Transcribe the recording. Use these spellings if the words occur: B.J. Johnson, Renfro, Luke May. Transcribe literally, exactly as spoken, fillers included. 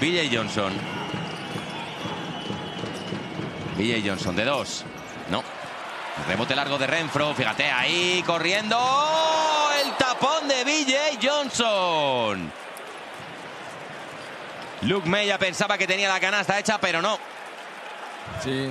B J. Johnson. B J. Johnson de dos. No. Rebote largo de Renfro. Fíjate ahí corriendo. El tapón de B J. Johnson. Luke May ya pensaba que tenía la canasta hecha, pero no. Sí.